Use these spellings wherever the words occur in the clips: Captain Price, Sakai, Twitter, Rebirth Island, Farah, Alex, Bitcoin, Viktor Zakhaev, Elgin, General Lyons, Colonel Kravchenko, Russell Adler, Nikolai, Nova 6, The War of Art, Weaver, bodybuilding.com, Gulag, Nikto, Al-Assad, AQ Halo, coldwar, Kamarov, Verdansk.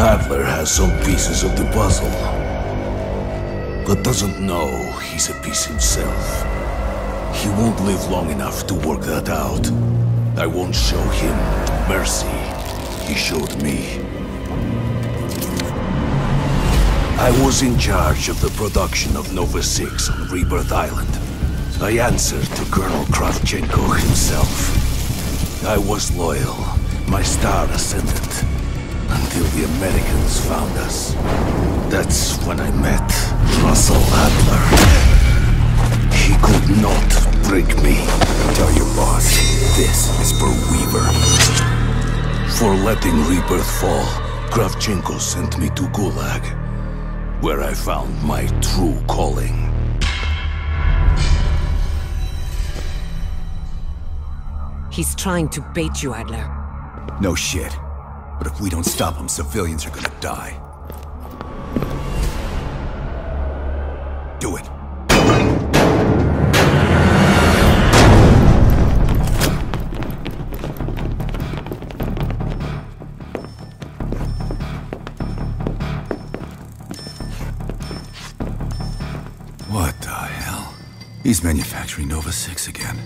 Adler has some pieces of the puzzle, but doesn't know he's a piece himself. He won't live long enough to work that out. I won't show him the mercy he showed me. I was in charge of the production of Nova 6 on Rebirth Island. I answered to Colonel Kravchenko himself. I was loyal, my star ascendant, until the Americans found us. That's when I met Russell Adler. He could not break me. Tell your boss, this is for Weaver. For letting Rebirth fall, Kravchenko sent me to Gulag, where I found my true calling. He's trying to bait you, Adler. No shit. But if we don't stop him, civilians are gonna die. Do it. What the hell? He's manufacturing Nova 6 again.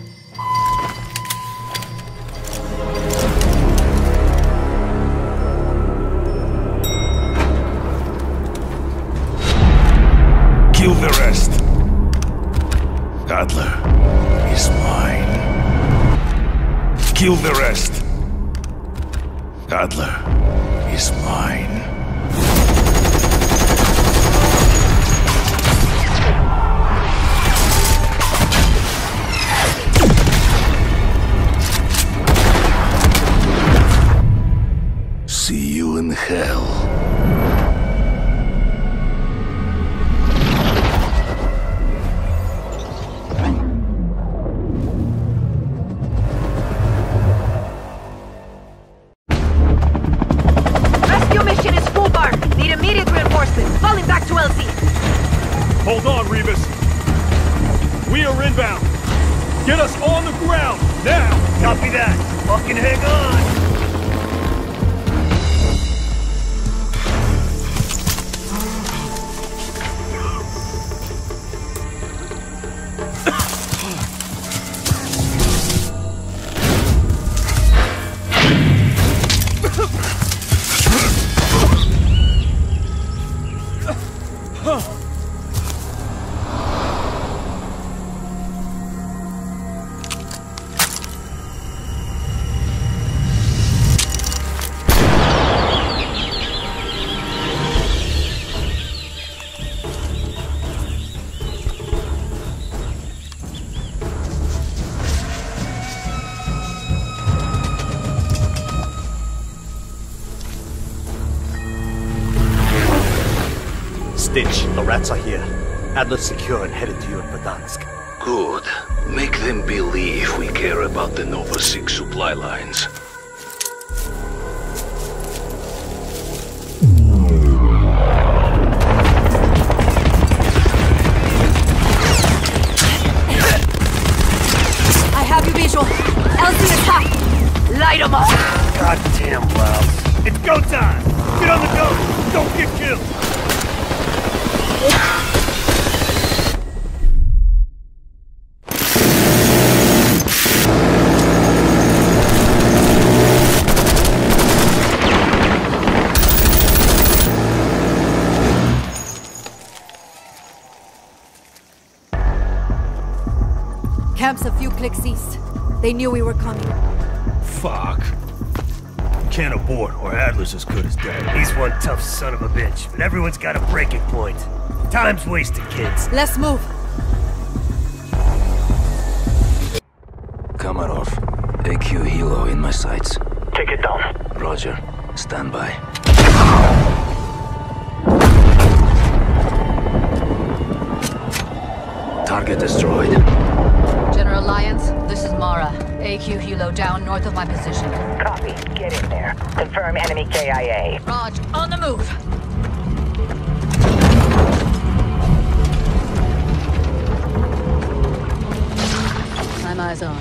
Kill the rest. Adler is mine. See you in hell. Stitch, the rats are here. Adler's secure and headed to you in Verdansk. Good. Make them believe we care about the Nova 6 supply lines. I have you visual. Elgin is hot. Light them up. Goddamn loud. It's go time. Get on the go. Don't get killed. Camp's a few clicks east. They knew we were coming. Fuck. Can't abort, or Adler's as good as dead. He's one tough son of a bitch, but everyone's got a breaking point. Time's wasted, kids. Let's move. Kamarov, AQ Halo in my sights. Take it down. Roger. Stand by. Target destroyed. General Lyons, this is Mara. AQ Hilo down north of my position. Copy. Get in there. Confirm enemy KIA. Raj, on the move. I'm eyes on.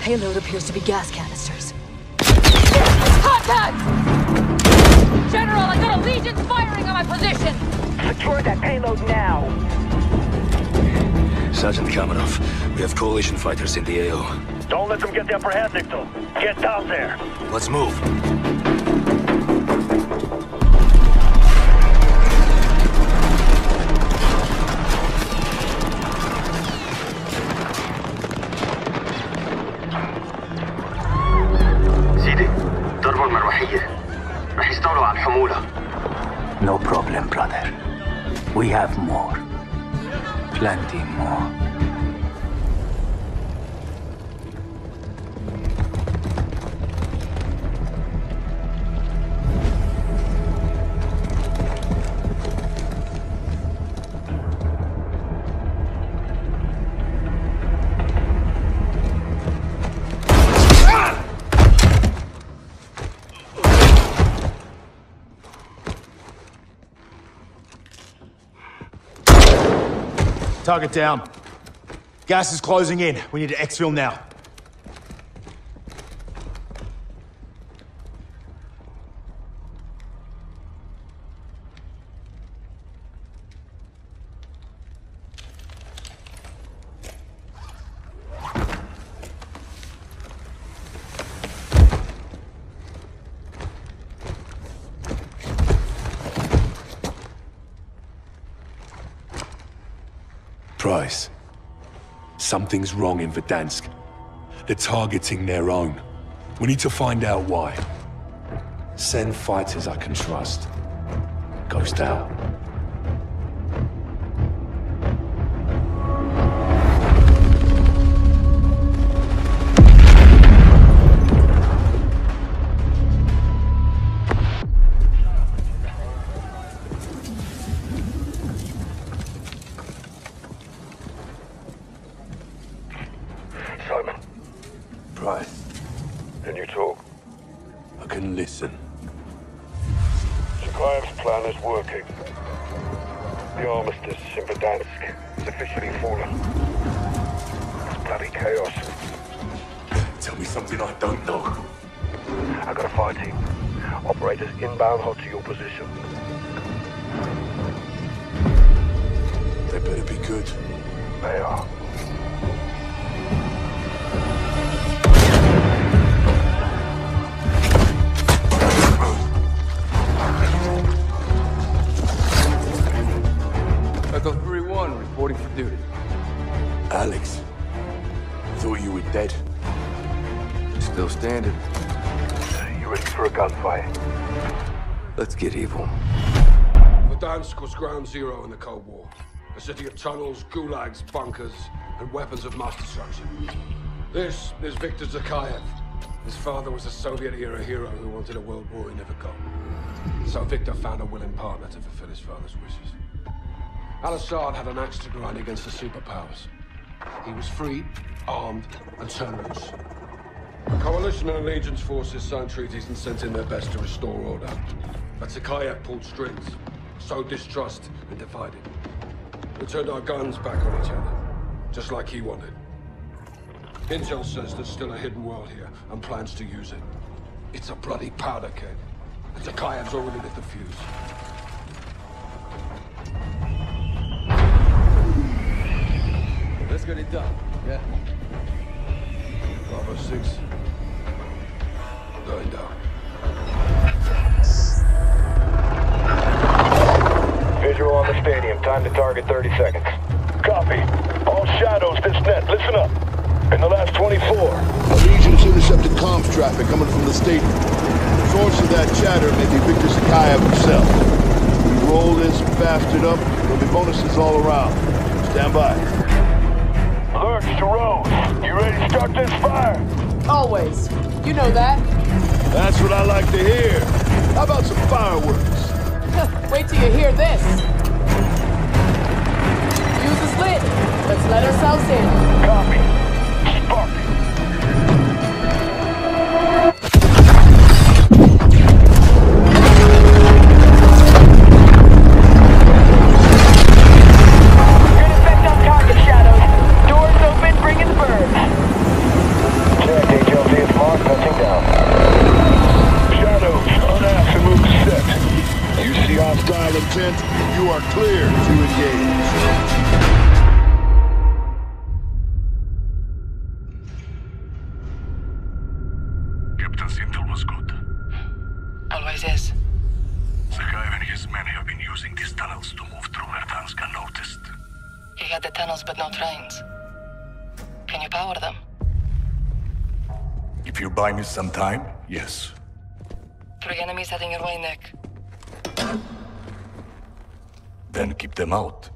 Payload appears to be gas canisters. Contact! General, I got a Legion firing on my position! Secure that payload now! Sergeant Kamarov, we have coalition fighters in the AO. Don't let them get the upper hand, Nikto. Get down there! Let's move! No problem, brother. We have more. Plenty more. Target down. Gas is closing in. We need to exfil now. Price, something's wrong in Verdansk. They're targeting their own. We need to find out why. Send fighters I can trust. Ghost out. Alex, thought you were dead. Still standing. You ready for a gunfight? Let's get evil. Verdansk was ground zero in the Cold War. A city of tunnels, gulags, bunkers, and weapons of mass destruction. This is Viktor Zakhaev. His father was a Soviet-era hero who wanted a world war he never got. So Viktor found a willing partner to fulfill his father's wishes. Al-Assad had an axe to grind against the superpowers. He was free, armed, and turned loose. The coalition and allegiance forces signed treaties and sent in their best to restore order. But Sakai pulled strings, sowed distrust, and divided. We turned our guns back on each other, just like he wanted. Intel says there's still a hidden world here, and plans to use it. It's a bloody powder keg, and Sakai's already lit the fuse. Let's get it done, yeah? Nova 6. Going down. Visual on the stadium. Time to target 30 seconds. Copy. All shadows, this net. Listen up. In the last 24. Allegiance intercepted comms traffic coming from the stadium. The source of that chatter may be Viktor Zakhaev himself. We roll this, bastard up. There'll be bonuses all around. Stand by. Lurch to Rose. You ready to start this fire? Always. You know that. That's what I like to hear. How about some fireworks? Wait till you hear this. The fuse is lit. Let's let ourselves in. Copy. Shadows on absolute set. Lieutenant, you are clear to engage. Captain's intel was good. Always is. Zakhaev and his men have been using these tunnels to move through Verdansk unnoticed. He had the tunnels but no trains. Can you power them? If you buy me some time, yes. 3 enemies heading your way, Nick. Then keep them out.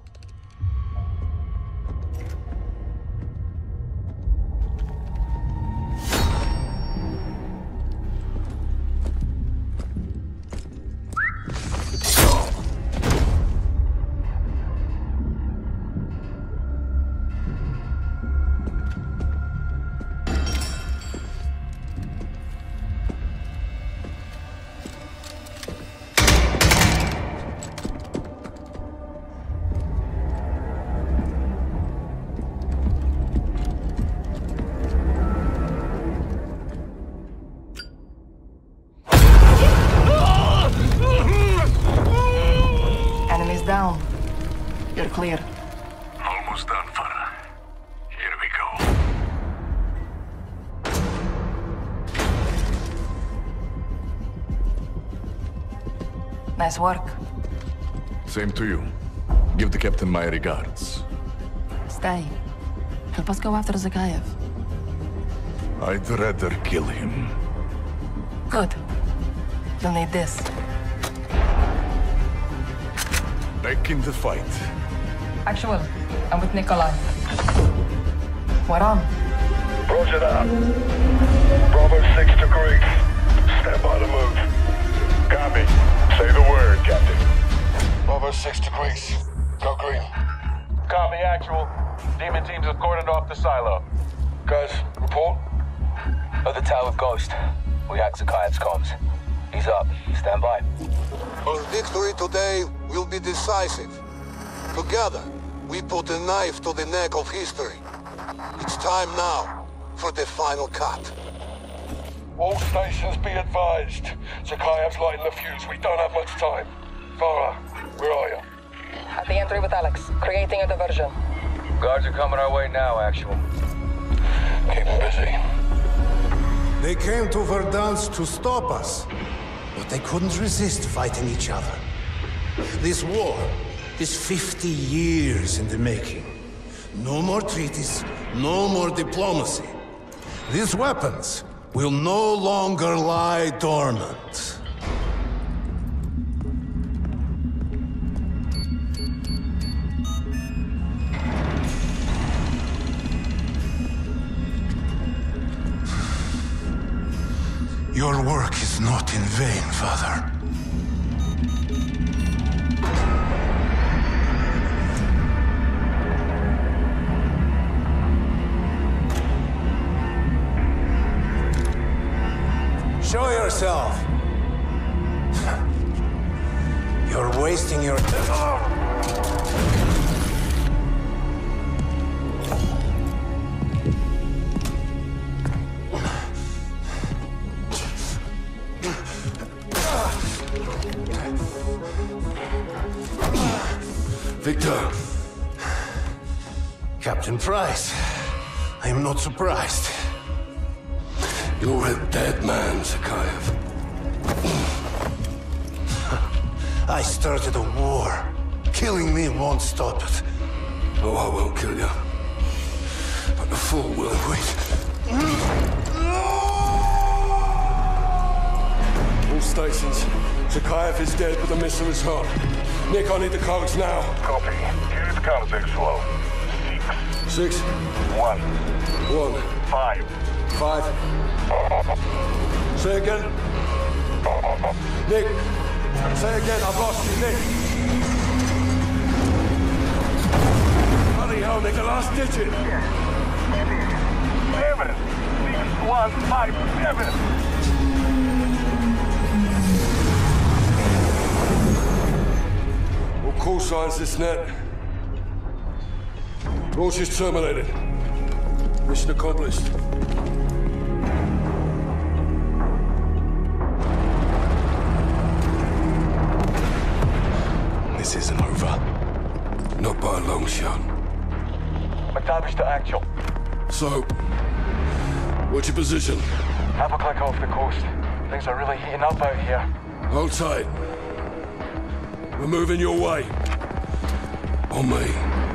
Clear. Almost done, Farah. Here we go. Nice work. Same to you. Give the captain my regards. Stay. Help us go after Zakhaev. I'd rather kill him. Good. You'll need this. Back in the fight. Actual, I'm with Nikolai. What on? Roger that. Bravo 6 to Greek. Stand by to move. Copy. Say the word, Captain. Bravo 6 to Greece. Go green. Copy, Actual. Demon teams have cordoned off the silo. Guys, report. At the tower of Ghost. We hacked Zakhaev's comms. He's up. Stand by. Our victory today will be decisive. Together, we put a knife to the neck of history. It's time now for the final cut. All stations be advised. Zakhaev's lighting the fuse. We don't have much time. Farah, where are you? At the entry with Alex, creating a diversion. Guards are coming our way now, Actual. Keep them busy. They came to Verdansk to stop us, but they couldn't resist fighting each other. This war is 50 years in the making. No more treaties, no more diplomacy. These weapons will no longer lie dormant. Your work is not in vain, Father. Show yourself! You're wasting your time. Viktor! Captain Price, I am not surprised. You're a dead man, Zakhaev. I started a war. Killing me won't stop it. Oh, I will kill you. But the fool will wait. All stations. Zakhaev is dead, but the missile is hot. Nick, I need the codes now. Copy. Here it comes, X-Flow. 6. 6. 1. 1. 5. 5. Say again. Nick. Say again. I've lost you, Nick. Bloody hell, Nick. The last digit. Yeah. 7. 6, 1, 5, 7. All call signs this net. Launch is terminated. Mission accomplished. this isn't over. Not by a long shot. Establish the actual. So, what's your position? Half a click off the coast. Things are really heating up out here. Hold tight. We're moving your way. On me.